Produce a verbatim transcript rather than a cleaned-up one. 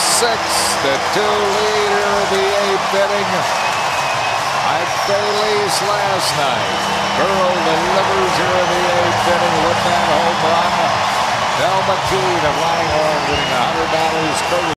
six, the two lead here in the eighth inning. At Phillies last night, Burrell delivers here in the eighth inning with that home run. Delma Keene of Linehorn winning one hundred dollars.